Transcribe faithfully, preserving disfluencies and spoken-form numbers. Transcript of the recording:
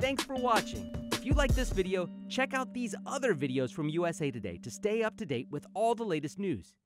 thanks for watching. If you like this video, check out these other videos from U S A Today to stay up to date with all the latest news.